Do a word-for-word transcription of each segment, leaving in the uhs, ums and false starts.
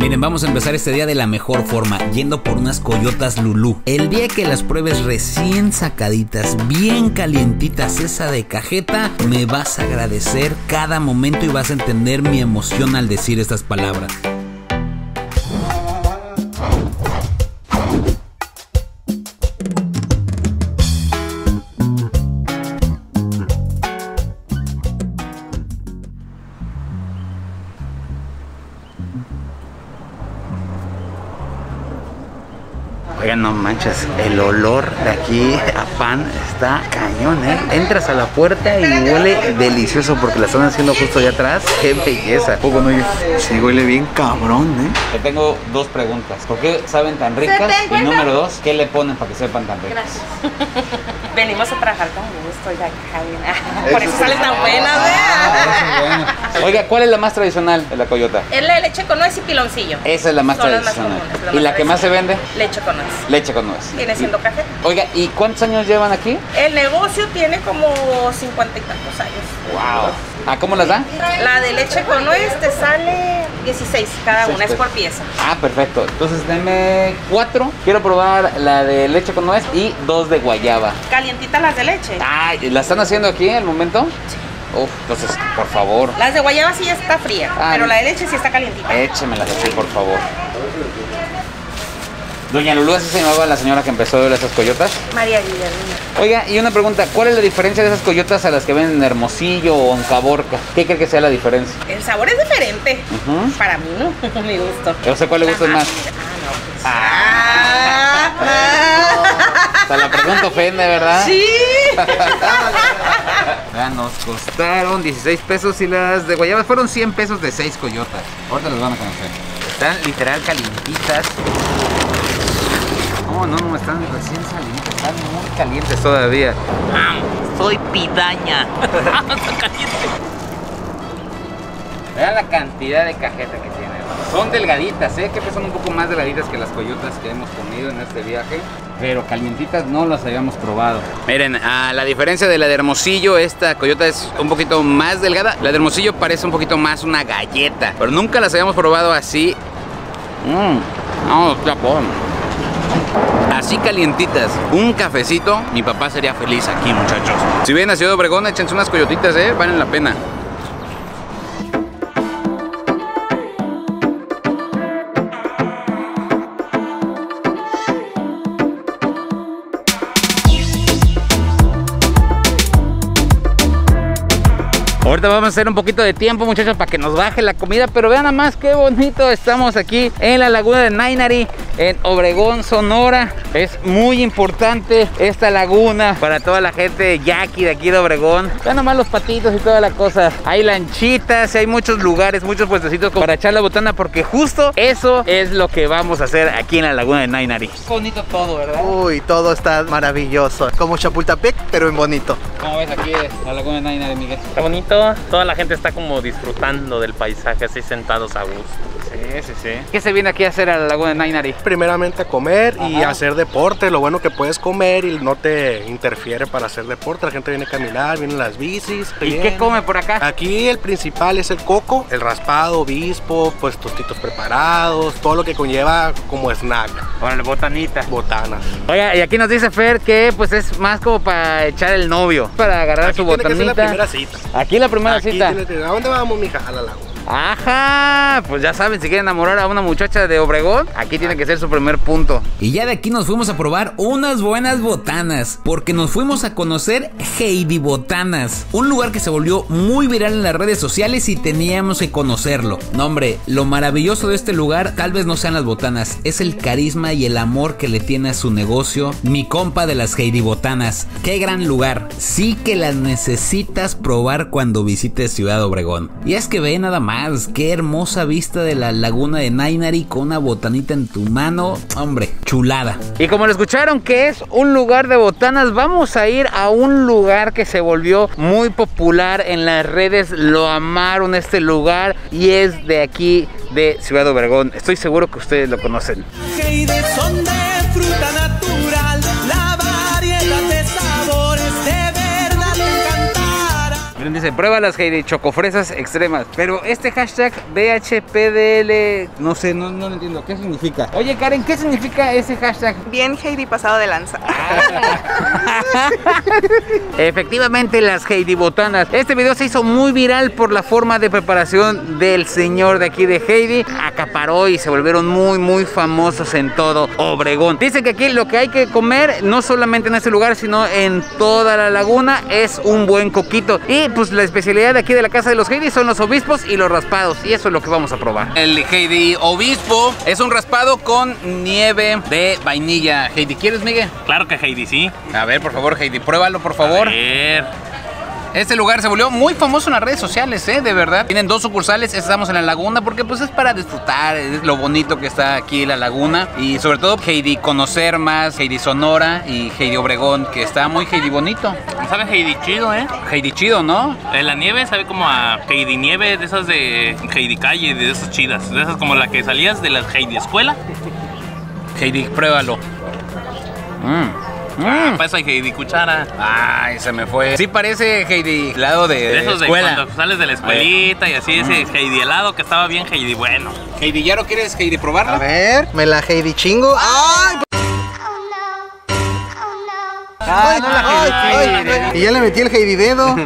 Miren, vamos a empezar este día de la mejor forma, yendo por unas coyotas Lulú. El día que las pruebes recién sacaditas, bien calientitas, esa de cajeta, me vas a agradecer cada momento y vas a entender mi emoción al decir estas palabras. Oigan, no manches, el olor de aquí a pan está cañón, ¿eh? Entras a la puerta y huele delicioso porque la están haciendo justo allá atrás. ¡Qué belleza! Poco no, sí huele bien cabrón, ¿eh? Te tengo dos preguntas. ¿Por qué saben tan ricas? Y número dos, ¿qué le ponen para que sepan tan ricas? Gracias. Venimos a trabajar con gusto, ya que por eso, eso sale tan ah, buena, ¿verdad? Ah, bueno. Oiga, ¿cuál es la más tradicional de la coyota? Es la de leche con nuez y piloncillo. Esa es la más Son tradicional. Más comunes, la ¿Y más la que más se vende? Leche con nuez. Leche con nuez. Viene siendo café. Oiga, ¿y cuántos años llevan aquí? El negocio tiene como cincuenta y tantos años. Wow. ¿Ah, cómo las dan? La de leche con nuez te sale dieciséis cada una, es por pieza. Ah, perfecto. Entonces deme cuatro. Quiero probar la de leche con nuez y dos de guayaba. Calientitas las de leche. Ah, ¿la están haciendo aquí en el momento? Sí. Uf, entonces, por favor. Las de guayaba sí ya está fría, ah, pero la de leche sí está calientita. Échemelas así, por favor. Doña Lulú, ¿así se llamaba la señora que empezó a ver esas coyotas? María Guillermina. Oiga, y una pregunta, ¿cuál es la diferencia de esas coyotas a las que ven en Hermosillo o en Caborca? ¿Qué cree que sea la diferencia? El sabor es diferente. Uh-huh. Para mí, ¿no? Mi gusto. Yo sé cuál le gusta más. Ah, no, pues. Ah, hasta la pregunta ofende, ¿verdad? Sí. Ya nos costaron dieciséis pesos y las de guayabas fueron cien pesos de seis coyotas. Ahorita las van a conocer. Están literal calientitas. No, no, no, están recién salidas, están muy calientes todavía. ¡Mam! ¡Soy pidaña! Vean la cantidad de cajeta que tienen. Son delgaditas, ¿eh? Creo que son un poco más delgaditas que las coyotas que hemos comido en este viaje. Pero calientitas no las habíamos probado. Miren, a la diferencia de la de Hermosillo, esta coyota es un poquito más delgada. La de Hermosillo parece un poquito más una galleta. Pero nunca las habíamos probado así. Mmm, no, está bueno. Así calientitas, un cafecito, mi papá sería feliz aquí, muchachos. Si vienen a Ciudad Obregón, échense unas coyotitas, eh, valen la pena. Ahorita vamos a hacer un poquito de tiempo, muchachos, para que nos baje la comida. Pero vean nada más qué bonito, estamos aquí en la Laguna del Náinari, en Obregón, Sonora. Es muy importante esta laguna para toda la gente yaqui de aquí de Obregón. Vean nomás los patitos y toda la cosa. Hay lanchitas, hay muchos lugares, muchos puestecitos para echar la botana, porque justo eso es lo que vamos a hacer aquí en la Laguna del Náinari. Bonito todo, ¿verdad? Uy, todo está maravilloso. Como Chapultepec, pero en bonito. Como ves aquí la Laguna del Náinari, Miguel. Está bonito. Toda la gente está como disfrutando del paisaje, así sentados a gusto. Sí, sí, sí. ¿Qué se viene aquí a hacer a la Laguna del Náinari? Primeramente a comer. Ajá. Y hacer deporte. Lo bueno que puedes comer y no te interfiere para hacer deporte. La gente viene a caminar, vienen las bicis. ¿Y viene. Qué come por acá? Aquí el principal es el coco, el raspado, obispo, pues tostitos preparados, todo lo que conlleva como snack. Bueno, botanitas. Botanas. Oiga, y aquí nos dice Fer que pues es más como para echar el novio, para agarrar aquí su botanita. Aquí tiene que ser la primera cita. Aquí la primera aquí cita. Tiene, ¿a dónde vamos, mija? A la laguna. Ajá, pues ya saben, si quieren enamorar a una muchacha de Obregón, aquí tiene que ser su primer punto. Y ya de aquí nos fuimos a probar unas buenas botanas, porque nos fuimos a conocer Heidi Botanas, un lugar que se volvió muy viral en las redes sociales y teníamos que conocerlo. No, hombre, lo maravilloso de este lugar tal vez no sean las botanas, es el carisma y el amor que le tiene a su negocio mi compa de las Heidi Botanas. Qué gran lugar, sí que las necesitas probar cuando visites Ciudad Obregón. Y es que ve nada más qué hermosa vista de la Laguna de Náinari con una botanita en tu mano. Hombre, chulada. Y como lo escucharon que es un lugar de botanas, vamos a ir a un lugar que se volvió muy popular en las redes. Lo amaron este lugar y es de aquí de Ciudad Obregón. Estoy seguro que ustedes lo conocen. Son de fruta natural, la variedad de sabores de verdad encantará. Dice, pruébalas, Heidi, chocofresas extremas. Pero este hashtag B H P D L, no sé, no, no lo entiendo. ¿Qué significa? Oye, Karen, ¿qué significa ese hashtag? Bien, Heidi, pasado de lanza. Efectivamente, las Heidi Botanas. Este video se hizo muy viral por la forma de preparación del señor de aquí de Heidi. Acaparó y se volvieron muy, muy famosos en todo Obregón. Dicen que aquí lo que hay que comer, no solamente en este lugar, sino en toda la laguna, es un buen coquito. Y pues la especialidad de aquí de la casa de los Heidi son los obispos y los raspados, y eso es lo que vamos a probar. El Heidi obispo es un raspado con nieve de vainilla. Heidi, ¿quieres, Migue? Claro que Heidi, sí. A ver, por favor, Heidi, pruébalo, por favor. A ver. Este lugar se volvió muy famoso en las redes sociales, ¿eh? De verdad. Tienen dos sucursales, estamos en la laguna porque pues es para disfrutar, es lo bonito que está aquí la laguna. Y sobre todo Heidi conocer más, Heidi Sonora y Heidi Obregón, que está muy Heidi bonito. Sabe Heidi chido, ¿eh? Heidi chido, ¿no? En la nieve sabe como a Heidi nieve, de esas de Heidi calle, de esas chidas. De esas como la que salías de la Heidi escuela. Heidi, pruébalo. Mmm. Ah, pasa Heidi cuchara. Ay, se me fue. Sí parece Heidi helado de, de, de esos escuela. De cuando sales de la escuelita y así, ese mm. Heidi helado que estaba bien Heidi bueno. Heidi, ¿ya no quieres Heidi probarla? A ver, me la Heidi chingo. ¡Ay! ¡Ay, no la Heidi! Ay, ay, ay, ay. Y ya le metí el Heidi dedo.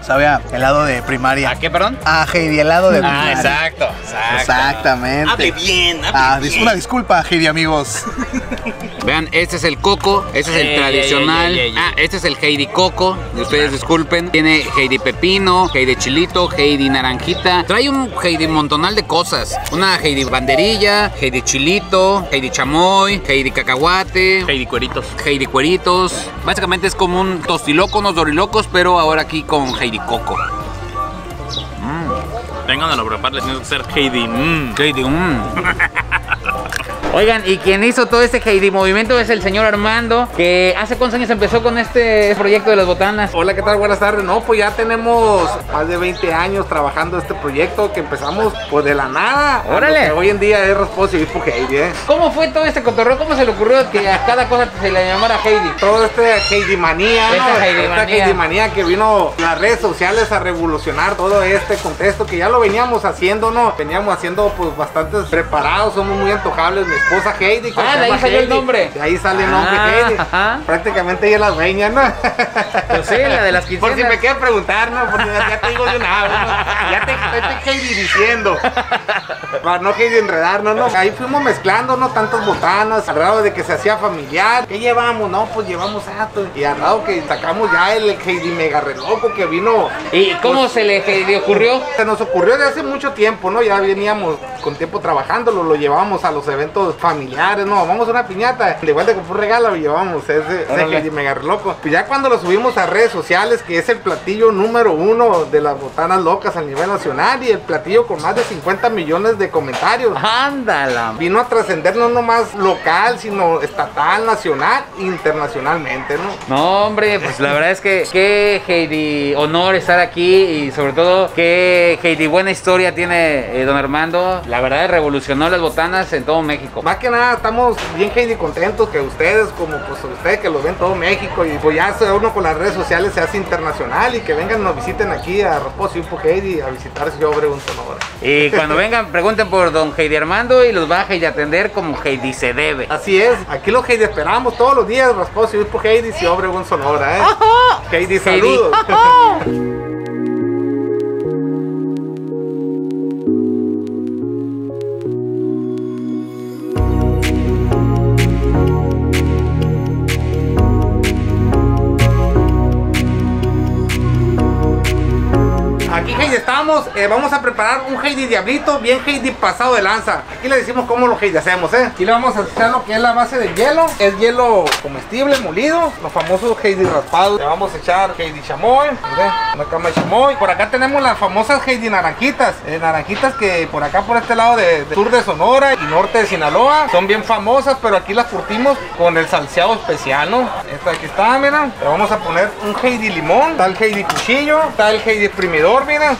Sabe a helado de primaria. ¿A qué, perdón? A Heidi helado de primaria. Ah, exacto, exacto. Exactamente. Hable bien, hable ah, bien. Una disculpa, Heidi, amigos. Vean, este es el coco, este es el yeah, tradicional. Yeah, yeah, yeah, yeah. Ah, este es el Heidi coco, ustedes disculpen. Tiene Heidi pepino, Heidi chilito, Heidi naranjita. Trae un Heidi montonal de cosas. Una Heidi banderilla, Heidi chilito, Heidi chamoy, Heidi cacahuate. Heidi cueritos. Heidi cueritos. Básicamente es como un tostiloco, unos dorilocos, pero ahora aquí con Heidi coco. Mm. Vengan a lo preparar, les tengo que ser Heidi mmm. Heidi mmm. Oigan, y quien hizo todo este Heidi movimiento es el señor Armando, que hace cuántos años empezó con este proyecto de las botanas. Hola, ¿qué tal? Buenas tardes. No, pues ya tenemos más de veinte años trabajando este proyecto que empezamos pues de la nada. Órale. Hoy en día es responso y por Heidi, ¿eh? ¿Cómo fue todo este cotorreo? ¿Cómo se le ocurrió que a cada cosa se le llamara Heidi? Todo este Heidi manía, ¿no? Esta Heidi manía. Esta Heidi manía que vino las redes sociales a revolucionar todo este contexto que ya lo veníamos haciendo, ¿no? Veníamos haciendo pues bastantes preparados, somos muy antojables. Esposa Heidi. Ah, de ahí salió el nombre. De ahí sale el nombre ah, Heidi. Ajá. Prácticamente ella es la dueña, ¿no? Pues sí, la de las quincenas. Por si me quieren preguntar, ¿no? Porque ya te digo de una vez, ¿no? Ya te estoy Heidi diciendo. Para no Heidi enredarnos, ¿no? Ahí fuimos mezclando, ¿no? Tantas botanas, al grado de que se hacía familiar. ¿Qué llevamos? No, pues llevamos atos. Y al lado que sacamos ya el Heidi mega reloco que vino. ¿Y cómo pues, se le Heidi ocurrió? Se nos ocurrió de hace mucho tiempo, ¿no? Ya veníamos con tiempo trabajándolo, lo llevábamos a los eventos familiares, no, vamos a una piñata, de vuelta que fue un regalo y llevamos ese, ese Heidi mega loco. Pues ya cuando lo subimos a redes sociales, que es el platillo número uno de las botanas locas a nivel nacional y el platillo con más de cincuenta millones de comentarios. ¡Ándala! Vino a trascender no nomás local, sino estatal, nacional, internacionalmente, ¿no? No, hombre, pues la verdad es que qué Heidi honor estar aquí y sobre todo qué Heidi buena historia tiene eh, don Armando. La verdad revolucionó las botanas en todo México. Más que nada estamos bien Heidi contentos que ustedes, como pues ustedes que lo ven todo México y pues ya uno con las redes sociales se hace internacional y que vengan nos visiten aquí a Reposo y por Heidi a visitar Ciudad Obregón, Sonora. Y cuando vengan pregunten por don Heidi Armando y los va a Heidi atender como Heidi se debe. Así es, aquí los Heidi esperamos todos los días, Reposo y por Heidi, Ciudad Obregón, Sonora, ¿eh? Ajá. Heidi, saludos. Ajá. Eh, vamos a preparar un Heidi diablito, bien Heidi pasado de lanza. Aquí le decimos cómo lo Heidi hacemos, ¿eh? Aquí le vamos a echar lo que es la base de hielo. Es hielo comestible, molido. Los famosos Heidi raspados. Le vamos a echar Heidi chamoy. Miren, una cama de chamoy. Por acá tenemos las famosas Heidi naranjitas. Eh, naranjitas que por acá, por este lado de, de sur de Sonora y norte de Sinaloa. Son bien famosas, pero aquí las curtimos con el salseado especial, ¿no? Esta aquí está, miren. Le vamos a poner un Heidi limón. Está el Heidi cuchillo. Está el Heidi exprimidor, miren.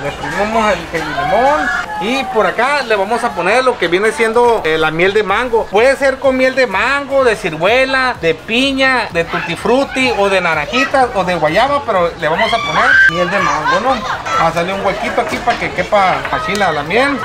le exprimimos el, el limón y por acá le vamos a poner lo que viene siendo eh, la miel de mango. Puede ser con miel de mango, de ciruela, de piña, de tutti frutti o de naranjitas o de guayaba, pero le vamos a poner miel de mango, ¿no? Va a salir un huequito aquí para que quepa así la, la miel.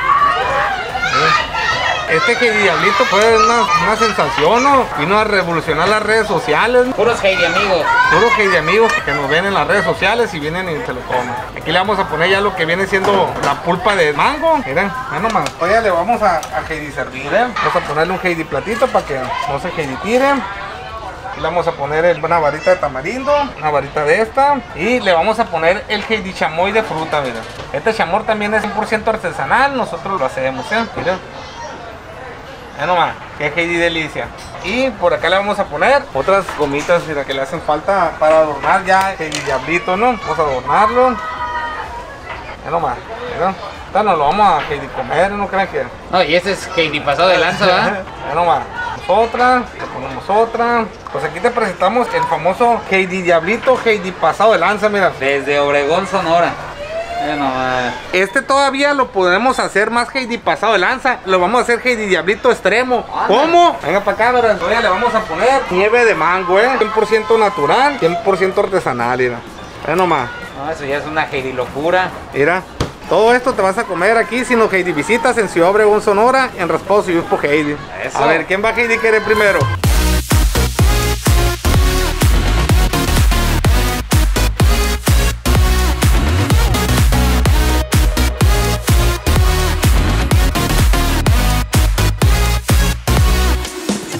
Este que diablito fue una, una sensación, ¿no? Vino a revolucionar las redes sociales. Puros Heidi amigos. Puros Heidi amigos que nos ven en las redes sociales y vienen y se lo comen. Aquí le vamos a poner ya lo que viene siendo la pulpa de mango. Miren, ya nomás. Todavía le vamos a, a Heidi servir, ¿eh? Vamos a ponerle un Heidi platito para que no se Heidi tiren. Le vamos a poner una varita de tamarindo, una varita de esta, y le vamos a poner el Heidi chamoy de fruta, miren. Este chamoy también es cien por ciento artesanal, nosotros lo hacemos, ¿eh? Miren. Ya nomás, que Heidi delicia. Y por acá le vamos a poner otras gomitas, mira, que le hacen falta para adornar ya el diablito, ¿no? Vamos a adornarlo. Ya nomás, mira. Esta no lo vamos a Heidi comer, ¿no crean que? No, y este es Heidi pasado de lanza, ¿verdad? Ya nomás. Otra, le ponemos otra. Pues aquí te presentamos el famoso Heidi diablito, Heidi pasado de lanza, mira. Desde Obregón, Sonora. Este todavía lo podemos hacer más Heidi pasado de lanza. Lo vamos a hacer Heidi diablito extremo. Anda. ¿Cómo? Venga para acá, verás. Todavía le vamos a poner nieve de mango, ¿eh? cien por ciento natural, cien por ciento artesanal, mira. Mira nomás. No, eso ya es una Heidi locura. Mira, todo esto te vas a comer aquí, sino Heidi visitas en Ciudad Obregón, Sonora, en Raspados y Yuspo Heidi. Eso. A ver, ¿quién va a Heidi querer primero?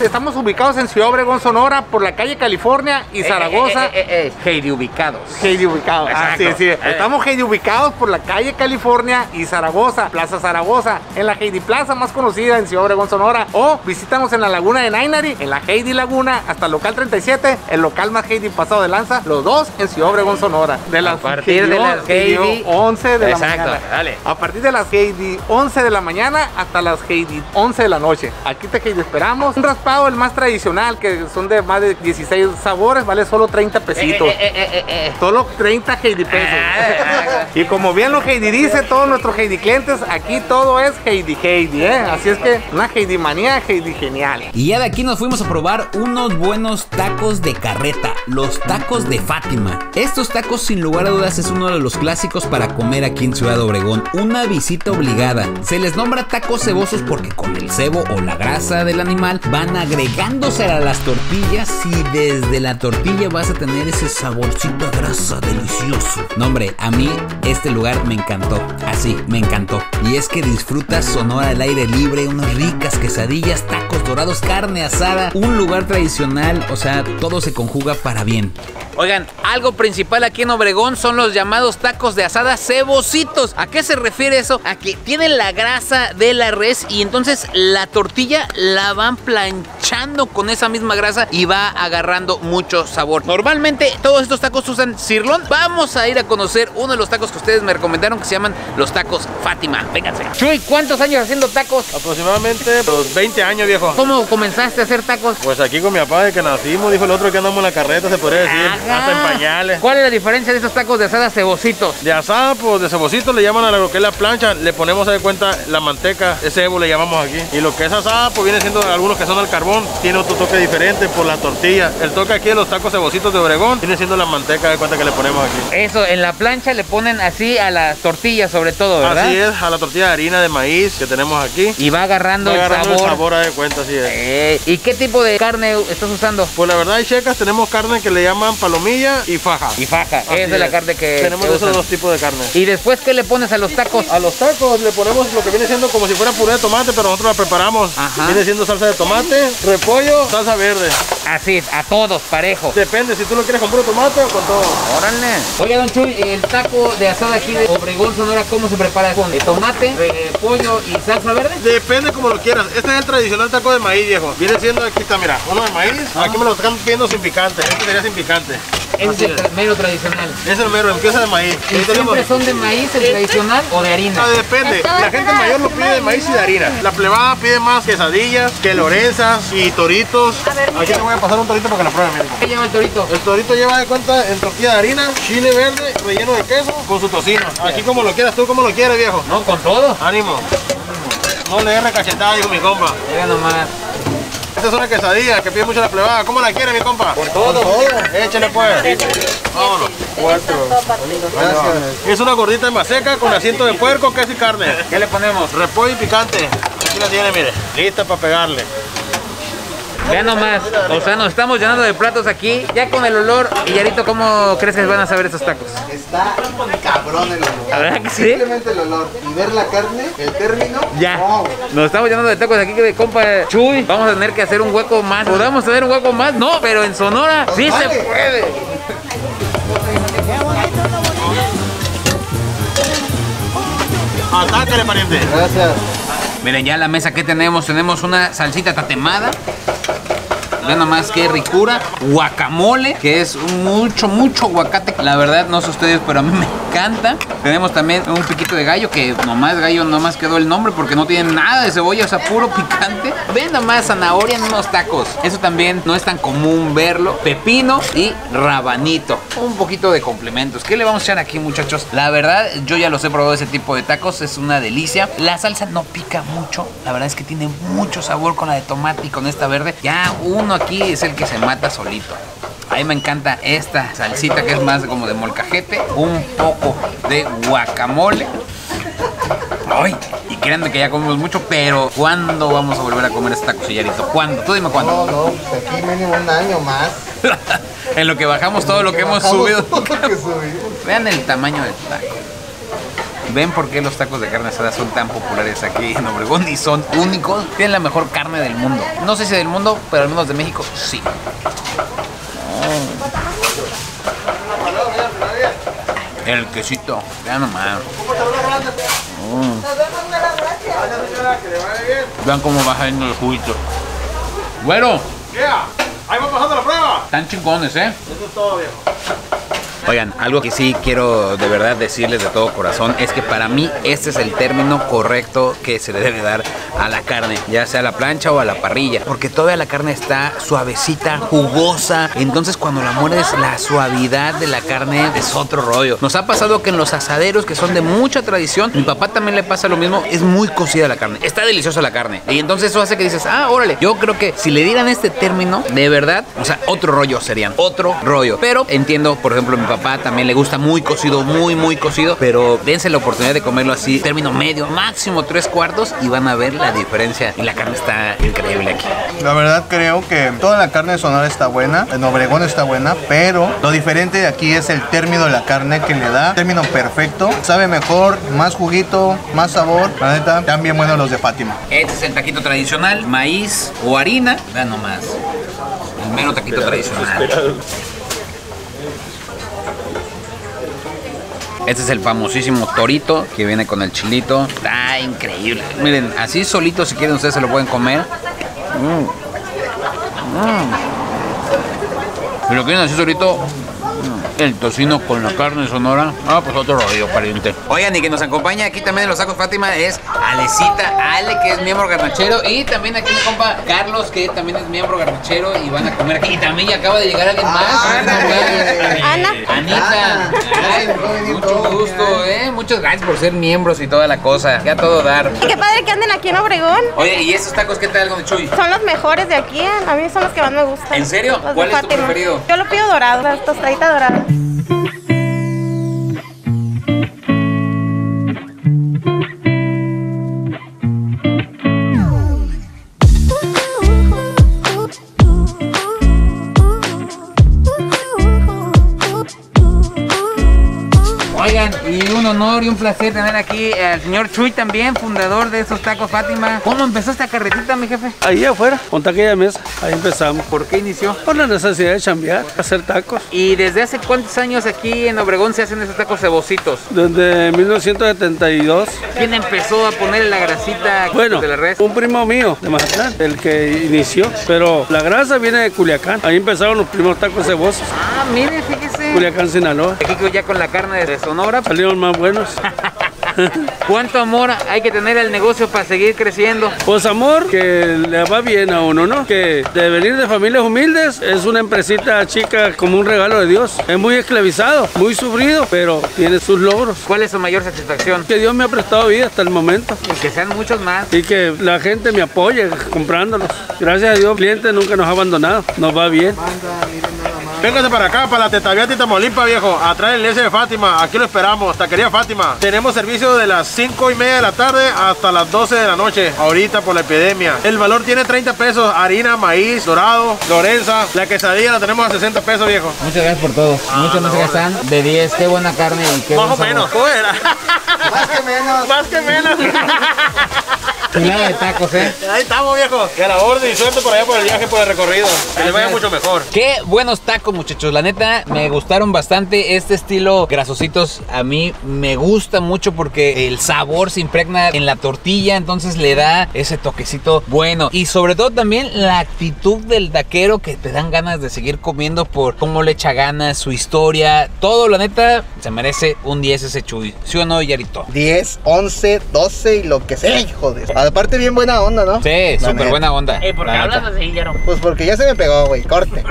Estamos ubicados en Ciudad Obregón, Sonora, por la calle California y Zaragoza. Ey, ey, ey, ey, ey. Heidi ubicados. Heidi ubicados. Ah, sí, sí. Estamos Heidi ubicados por la calle California y Zaragoza, Plaza Zaragoza, en la Heidi Plaza más conocida en Ciudad Obregón, Sonora. O visítanos en la Laguna de Náinari, en la Heidi Laguna, hasta el local treinta y siete, el local más Heidi pasado de lanza, los dos en Ciudad Obregón, Sonora. De las a partir Heidi, de las Heidi once de exacto, la mañana. Dale. A partir de las Heidi once de la mañana hasta las Heidi once de la noche. Aquí te Heidi esperamos. Un raspado, el más tradicional, que son de más de dieciséis sabores, vale solo treinta pesitos. Eh, eh, eh, eh, eh. Solo treinta Heidi pesos. Eh, eh, y como bien lo Heidi dice, todos nuestros Heidi clientes, aquí todo es Heidi Heidi, ¿eh? Así es que una Heidi manía, Heidi genial. Y ya de aquí nos fuimos a probar unos buenos tacos de carreta, los tacos de Fátima. Estos tacos, sin lugar a dudas, es uno de los clásicos para comer aquí en Ciudad Obregón. Una visita obligada. Se les nombra tacos cebosos porque con el cebo o la grasa del animal van a agregándose a las tortillas y desde la tortilla vas a tener ese saborcito a grasa delicioso. No hombre, a mí este lugar me encantó, así me encantó. Y es que disfrutas Sonora al aire libre, unas ricas quesadillas, tacos dorados, carne asada, un lugar tradicional, o sea, todo se conjuga para bien. Oigan, algo principal aquí en Obregón son los llamados tacos de asada cebositos. ¿A qué se refiere eso? A que tienen la grasa de la res y entonces la tortilla la van planchando con esa misma grasa y va agarrando mucho sabor. Normalmente todos estos tacos usan cirlón. Vamos a ir a conocer uno de los tacos que ustedes me recomendaron que se llaman los tacos Fátima. Vénganse. Chuy, ¿cuántos años haciendo tacos? Aproximadamente los veinte años, viejo. ¿Cómo comenzaste a hacer tacos? Pues aquí con mi papá de que nacimos, dijo el otro que andamos en la carreta, se podría decir. Ah. Hasta en pañales. ¿Cuál es la diferencia de estos tacos de asada cebositos? De asada, pues de cebositos le llaman a lo que es la plancha, le ponemos de cuenta la manteca, ese cebo le llamamos aquí. Y lo que es asada, pues viene siendo algunos que son al carbón, tiene otro toque diferente por la tortilla. El toque aquí de los tacos cebositos de Obregón viene siendo la manteca de cuenta que le ponemos aquí. Eso, en la plancha le ponen así a las tortillas sobre todo, ¿verdad? Así es, a la tortilla de harina de maíz que tenemos aquí. Y va agarrando, va agarrando el sabor. El sabor a de cuenta, así es. Eh, ¿Y qué tipo de carne estás usando? Pues la verdad, hay checas, tenemos carne que le llaman palomita y faja. Y faja, esa es la carne que tenemos, esos dos tipos de carne. ¿Y después qué le pones a los tacos? A los tacos le ponemos lo que viene siendo como si fuera puré de tomate, pero nosotros la preparamos. Ajá. Viene siendo salsa de tomate, repollo, salsa verde. Así es, a todos, parejo. Depende si tú lo quieres con puro tomate o con todo. Órale. Oye, don Chuy, el taco de asada aquí de Obregón, Sonora, ¿cómo se prepara? ¿Con el tomate, repollo y salsa verde? Depende como lo quieras. Este es el tradicional taco de maíz, viejo. Viene siendo aquí, está, mira, uno de maíz. Ajá. Aquí me lo están pidiendo sin picante. Este sería sin picante. Es el mero tradicional. Es el mero, empieza de maíz. ¿Y siempre son de maíz el tradicional o de harina? No, depende. La gente mayor lo pide de maíz y de harina. La plebada pide más quesadillas, que lorenzas y toritos. Aquí te voy a pasar un torito para que lo prueben. ¿Qué lleva el torito? El torito lleva de cuenta en tortilla de harina, chile verde, relleno de queso, con su tocino. Aquí como lo quieras, tú como lo quieres, viejo. No, con todo. Ánimo. No le erre cachetada, digo mi compa. Llega nomás. Esta es una quesadilla que pide mucho la plebada. ¿Cómo la quiere mi compa? Por todo. Por todo. Échale pues. Vámonos. Cuatro. Gracias. Es una gordita en maseca con asiento de puerco, queso y carne. ¿Qué le ponemos? Repollo y picante. Aquí la tiene, mire. Lista para pegarle. Vean nomás, o sea, nos estamos llenando de platos aquí. Ya con el olor, y Yarito, ¿cómo crees que van a saber estos tacos? Está cabrón el olor. ¿Verdad que sí? Simplemente el olor y ver la carne, el término. Ya, wow. Nos estamos llenando de tacos aquí de compa Chuy. Vamos a tener que hacer un hueco más. ¿Podamos tener un hueco más? No, pero en Sonora nos sí vale. Se puede. Atácale, pariente. Gracias. Miren ya la mesa que tenemos, tenemos una salsita tatemada. Vean nomás qué ricura. Guacamole, que es mucho, mucho aguacate. La verdad, no sé ustedes, pero a mí me encanta. Tenemos también un piquito de gallo, que nomás gallo, nomás quedó el nombre porque no tiene nada de cebolla, o sea, puro picante. Vean nomás zanahoria en unos tacos. Eso también no es tan común verlo. Pepino y rabanito. Un poquito de complementos. ¿Qué le vamos a echar aquí, muchachos? La verdad, yo ya los he probado ese tipo de tacos. Es una delicia. La salsa no pica mucho. La verdad es que tiene mucho sabor con la de tomate y con esta verde. Ya uno aquí es el que se mata solito. A mí me encanta esta salsita que es más como de molcajete, un poco de guacamole. Ay, y créanme que ya comemos mucho, pero ¿cuándo vamos a volver a comer este taco, Yarito? ¿Cuándo? Tú dime cuándo. No, no, pues aquí mínimo un año más. En lo que bajamos en todo lo que, que hemos subido. Todo lo que subimos. Vean el tamaño del taco. ¿Ven por qué los tacos de carne asada son tan populares aquí en Obregón y son únicos? Tienen la mejor carne del mundo. No sé si del mundo, pero al menos de México, sí. Oh. El quesito, vean nomás. Oh. Vean cómo va saliendo el juguito. Bueno. Yeah. Ahí va pasando la prueba. Están chingones, ¿eh? Eso es todo, viejo. Oigan, algo que sí quiero de verdad decirles de todo corazón es que para mí este es el término correcto que se le debe dar a la carne, ya sea a la plancha o a la parrilla, porque todavía la carne está suavecita, jugosa, entonces cuando la muerdes la suavidad de la carne es otro rollo. Nos ha pasado que en los asaderos que son de mucha tradición, mi papá también le pasa lo mismo, es muy cocida la carne, está deliciosa la carne y entonces eso hace que dices, ah, órale, yo creo que si le dieran este término, de verdad, o sea, otro rollo serían, otro rollo, pero entiendo, por ejemplo, mi papá papá también le gusta muy cocido, muy muy cocido, pero dense la oportunidad de comerlo así, término medio, máximo tres cuartos y van a ver la diferencia. Y la carne está increíble aquí. La verdad creo que toda la carne de Sonora está buena, en Obregón está buena, pero lo diferente de aquí es el término de la carne que le da, término perfecto, sabe mejor, más juguito, más sabor, la neta, también buenos los de Fátima. Este es el taquito tradicional, maíz o harina, vean nomás, el mero taquito tradicional. Este es el famosísimo torito que viene con el chilito. Está increíble. Miren, así solito si quieren ustedes se lo pueden comer. Mm. Mm. Si lo quieren así solito, el tocino con la carne Sonora. Ah, pues otro rollo, pariente. Oigan, y que nos acompaña aquí también en los tacos Fátima es Alecita, Ale, que es miembro garnachero. Y también aquí mi compa Carlos, que también es miembro garnachero. Y van a comer aquí. Y también ya acaba de llegar alguien más. Ah, Ana. Ana. Anita. Ay, mucho gusto, ¿eh? Muchas gracias por ser miembros y toda la cosa. Ya todo dar. Y qué padre que anden aquí en Obregón. Oye, ¿y estos tacos qué tal con el Chuy? Son los mejores de aquí. A mí son los que más me gustan. ¿En serio? Los ¿Cuál es Fátima. Tu preferido? Yo lo pido dorado, las tostaditas doradas. placer tener aquí al señor Chuy también, fundador de esos Tacos Fátima. ¿Cómo empezó esta carretita, mi jefe? Ahí afuera, junto a aquella mesa, ahí empezamos. ¿Por qué inició? Por la necesidad de chambear, hacer tacos. ¿Y desde hace cuántos años aquí en Obregón se hacen esos tacos cebositos? Desde mil novecientos setenta y dos. ¿Quién empezó a poner la grasita bueno, de la res? Un primo mío de Mazatlán, el que inició, pero la grasa viene de Culiacán. Ahí empezaron los primeros tacos cebosos. Ah, mire, fíjese. Culiacán, Sinaloa. Aquí ya con la carne de Sonora. Salieron más buenos. ¿Cuánto amor hay que tener al negocio para seguir creciendo? Pues amor, que le va bien a uno, ¿no? Que de venir de familias humildes es una empresita chica como un regalo de Dios. Es muy esclavizado, muy sufrido, pero tiene sus logros. ¿Cuál es su mayor satisfacción? Que Dios me ha prestado vida hasta el momento. Y que sean muchos más. Y que la gente me apoye comprándolos. Gracias a Dios, el cliente nunca nos ha abandonado. Nos va bien. Banda, miren nada más. Véngase para acá, para la Tetaviata y Tamaulipa, viejo. Atrás de la iglesia de Fátima. Aquí lo esperamos. Taquería Fátima. Tenemos servicio de las cinco y media de la tarde hasta las doce de la noche, ahorita por la epidemia. El valor tiene treinta pesos, harina, maíz, dorado, lorenza. La quesadilla la tenemos a sesenta pesos, viejo. Muchas gracias por todo. Ah, muchas no, gracias, no, de diez. Qué buena carne y qué más buen o sabor. Menos. ¿Cómo era? Más que menos. Más que menos. Nada de tacos, ¿eh? Ahí estamos, viejo. Que a la orden y suerte por allá por el viaje, por el recorrido. Que les vaya mucho mejor. Qué buenos tacos, muchachos. La neta, me gustaron bastante este estilo grasositos. A mí me gusta mucho porque el sabor se impregna en la tortilla, entonces le da ese toquecito bueno. Y sobre todo también la actitud del taquero, que te dan ganas de seguir comiendo por cómo le echa ganas, su historia. Todo, la neta, se merece un diez ese Chuy. ¿Sí o no, Yarito? diez, once, doce y lo que sea, hijo de... Aparte bien buena onda, ¿no? Sí, súper buena onda. ¿Y por qué hablas así, Yaro? Pues porque ya se me pegó, güey. Corte.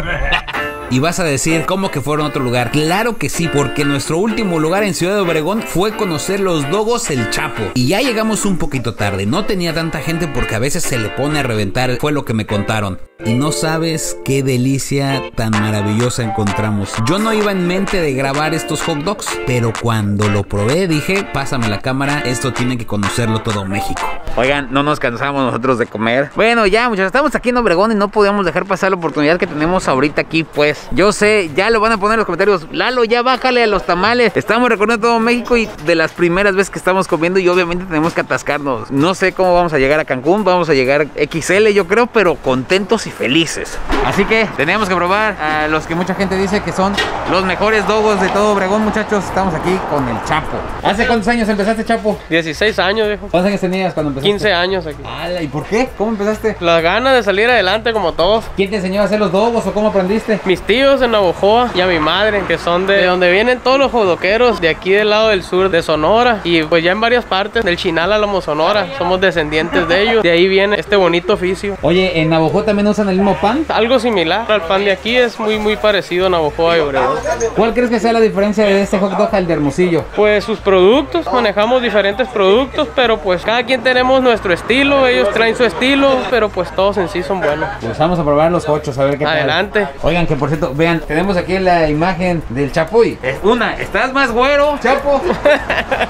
Y vas a decir, ¿cómo que fueron a otro lugar? Claro que sí, porque nuestro último lugar en Ciudad Obregón fue conocer los Dogos El Chapo. Y ya llegamos un poquito tarde, no tenía tanta gente porque a veces se le pone a reventar, fue lo que me contaron. Y no sabes qué delicia tan maravillosa encontramos. Yo no iba en mente de grabar estos hot dogs, pero cuando lo probé dije, pásame la cámara, esto tiene que conocerlo todo México. Oigan, no nos cansamos nosotros de comer. Bueno, ya muchachos, estamos aquí en Obregón y no podíamos dejar pasar la oportunidad que tenemos ahorita aquí, pues. Yo sé, ya lo van a poner en los comentarios. Lalo, ya bájale a los tamales. Estamos recorriendo todo México y de las primeras veces que estamos comiendo y obviamente tenemos que atascarnos. No sé cómo vamos a llegar a Cancún, vamos a llegar equis ele yo creo, pero contentos y felices. Así que tenemos que probar a los que mucha gente dice que son los mejores dogos de todo Obregón, muchachos. Estamos aquí con el Chapo. ¿Hace cuántos años empezaste, Chapo? dieciséis años, viejo. ¿Cuántos años tenías cuando empezaste? quince años aquí. Ala, ¿y por qué? ¿Cómo empezaste? Las ganas de salir adelante como todos. ¿Quién te enseñó a hacer los dogos o cómo aprendiste? Mis tíos en Navojoa y a mi madre, que son de, de donde vienen todos los jodoqueros de aquí del lado del sur de Sonora y pues ya en varias partes del Chinal, Álamos, Sonora. Somos descendientes de ellos, de ahí viene este bonito oficio. Oye, ¿en Navojoa también usan el mismo pan? Algo similar al pan de aquí, es muy muy parecido a Navojoa y Obregón. ¿Cuál crees que sea la diferencia de este hot dog al de Hermosillo? Pues sus productos, manejamos diferentes productos, pero pues cada quien tenemos nuestro estilo, ellos traen su estilo, pero pues todos en sí son buenos. Pues vamos a probar los ocho, a ver qué tal. Adelante. Oigan, que por cierto, vean, tenemos aquí la imagen del Chapuy. Una, estás más güero, Chapo.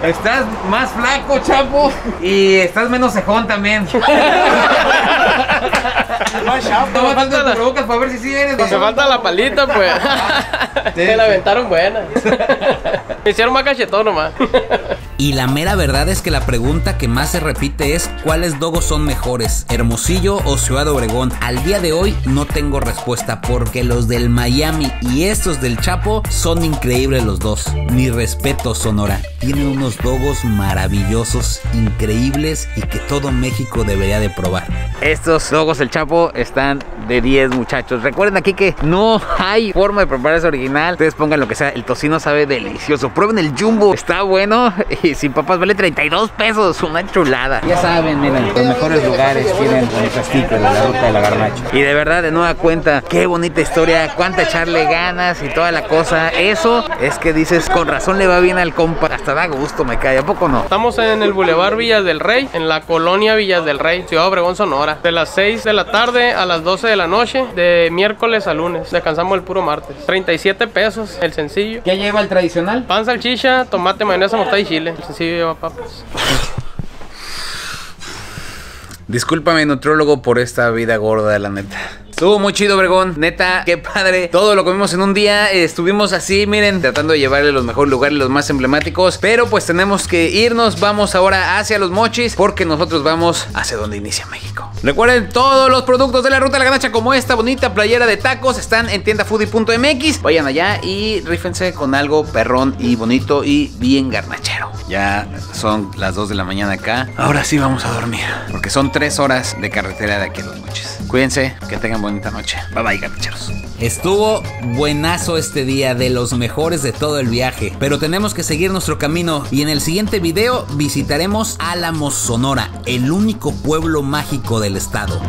Estás más flaco, Chapo. Y estás menos cejón también. No me falta la boca para ver si sí eres. Te falta la palita, pues. Te la aventaron buena. Me hicieron más cachetón nomás. Y la mera verdad es que la pregunta que más se repite es ¿cuáles dogos son mejores? ¿Hermosillo o Ciudad Obregón? Al día de hoy no tengo respuesta porque los del Miami y estos del Chapo son increíbles los dos. Mi respeto, Sonora. Tienen unos dogos maravillosos, increíbles y que todo México debería de probar. Estos dogos del Chapo están de diez, muchachos. Recuerden aquí que no hay forma de preparar eso original. Ustedes pongan lo que sea, el tocino sabe delicioso. Prueben el jumbo, está bueno. Y sin papas vale treinta y dos pesos, una chulada. Ya saben, miren, los mejores lugares tienen el castillo de la Ruta de la Garnacha. Y de verdad, de nueva cuenta, qué bonita historia, cuánta echarle ganas y toda la cosa. Eso es que dices, con razón le va bien al compa, hasta da gusto, me cae, ¿a poco no? Estamos en el Boulevard Villas del Rey, en la colonia Villas del Rey, Ciudad Obregón, Sonora. De las seis de la tarde a las doce de la noche, de miércoles a lunes. Descansamos el puro martes. treinta y siete pesos, el sencillo. ¿Qué lleva el tradicional? Pan, salchicha, tomate, mayonesa, mostaza y chile. Sí, lleva papas. Discúlpame, nutrólogo, por esta vida gorda, la neta. Estuvo muy chido, Obregón. Neta, qué padre. Todo lo comimos en un día. Estuvimos así, miren, tratando de llevarle los mejores lugares, los más emblemáticos. Pero pues tenemos que irnos. Vamos ahora hacia Los Mochis, porque nosotros vamos hacia donde inicia México. Recuerden, todos los productos de La Ruta de la Garnacha, como esta bonita playera de tacos, están en tienda foodie punto m x. Vayan allá y rífense con algo perrón y bonito y bien garnachero. Ya son las dos de la mañana acá. Ahora sí vamos a dormir, porque son tres horas de carretera de aquí a Los Mochis. Cuídense, que tengan bonita noche. Bye bye, garnacheros. Estuvo buenazo este día, de los mejores de todo el viaje, pero tenemos que seguir nuestro camino y en el siguiente video visitaremos Álamos, Sonora, el único pueblo mágico del estado.